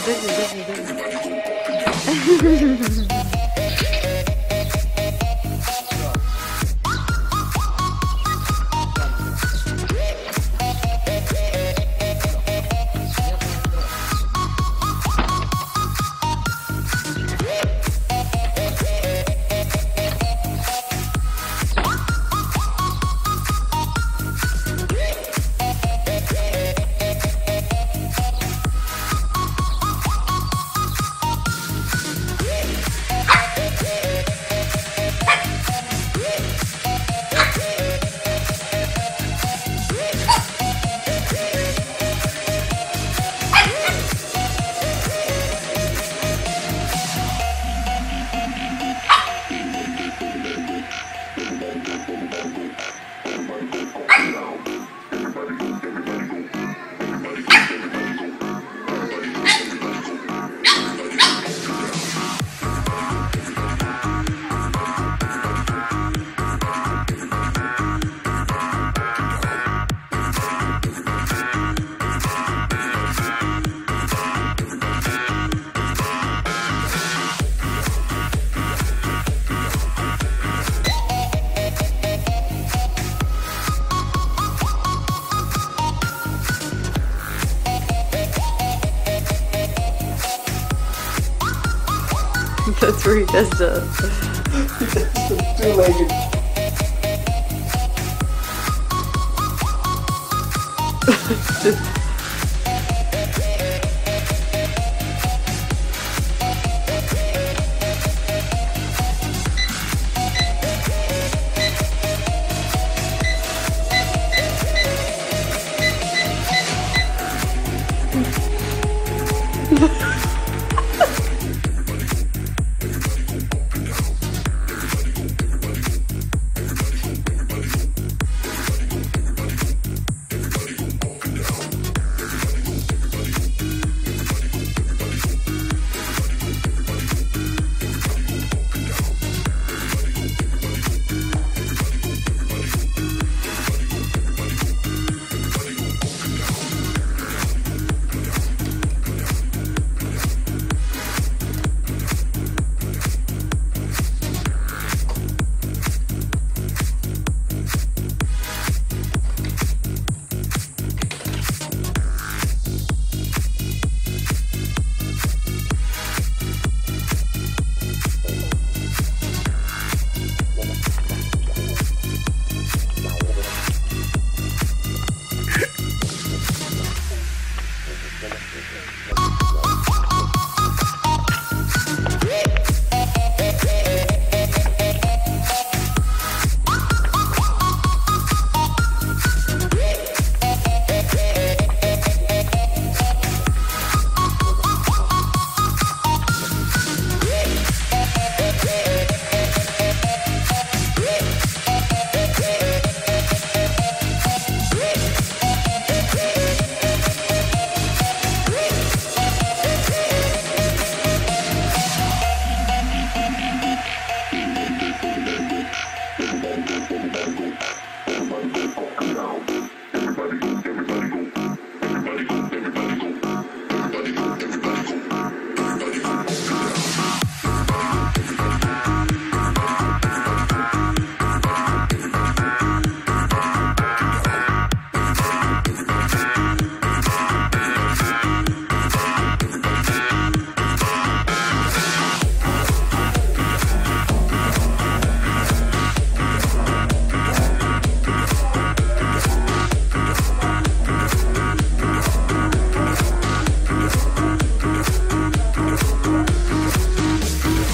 Busy. That's where he does the two-legged.